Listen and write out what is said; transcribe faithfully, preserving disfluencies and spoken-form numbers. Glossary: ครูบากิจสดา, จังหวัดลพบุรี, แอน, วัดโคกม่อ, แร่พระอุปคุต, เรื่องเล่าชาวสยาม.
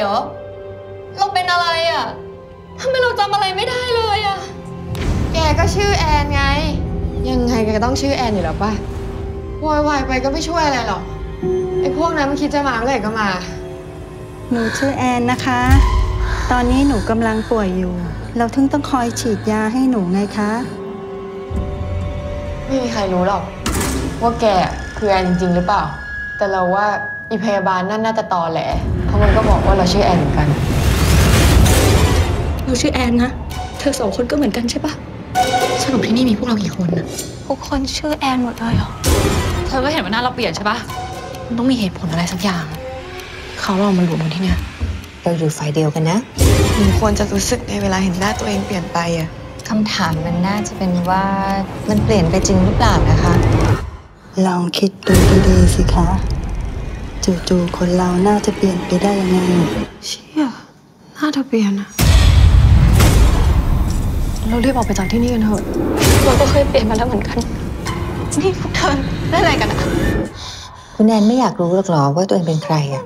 เหรอเราเป็นอะไรอ่ะทำไมเราจำอะไรไม่ได้เลยอ่ะแกก็ชื่อแอนไงยังไงแกก็ต้องชื่อแอนอยู่แล้วป่ะวอยวายไปก็ไม่ช่วยอะไรหรอกไอ้พวกนั้นมันคิดจะมาเมื่อไหร่ก็มาหนูชื่อแอนนะคะตอนนี้หนูกำลังป่วยอยู่เราถึงต้องคอยฉีดยาให้หนูไงคะไม่มีใครรู้หรอกว่าแกคือแอนจริงๆหรือเปล่าแต่เราว่าอีพยาบาลนั่นน่าจะตอแหละเพราะมันก็บอกว่าเราชื่อแอนเหมือนกันเราชื่อแอนนะเธอสองคนก็เหมือนกันใช่ปะสรุปที่นี่มีพวกเรากี่คนนะทุกคนชื่อแอนหมดเลยเหรอเธอก็เห็นว่าหน้าเราเปลี่ยนใช่ปะมันต้องมีเหตุผลอะไรสักอย่างเขาเรามารวมกันที่เนี่ยเราอยู่ฝ่ายเดียวกันนะหนูควรจะรู้สึกในเวลาเห็นหน้าตัวเองเปลี่ยนไปอะคำถามมันน่าจะเป็นว่ามันเปลี่ยนไปจริงหรือเปล่านะคะลองคิดดูดีๆสิคะจู่ๆคนเราน่าจะเปลี่ยนไปได้ยังไงเชี่ยน่าจะเปลี่ยนอะเราเรียบออกไปจากที่นี่กันเถอะเราก็เคยเปลี่ยนมาแล้วเหมือนกันนี่พวกเธอได้อะไรกันอะคุณแอนไม่อยากรู้หรอกหรอว่าตัวเองเป็นใครอะ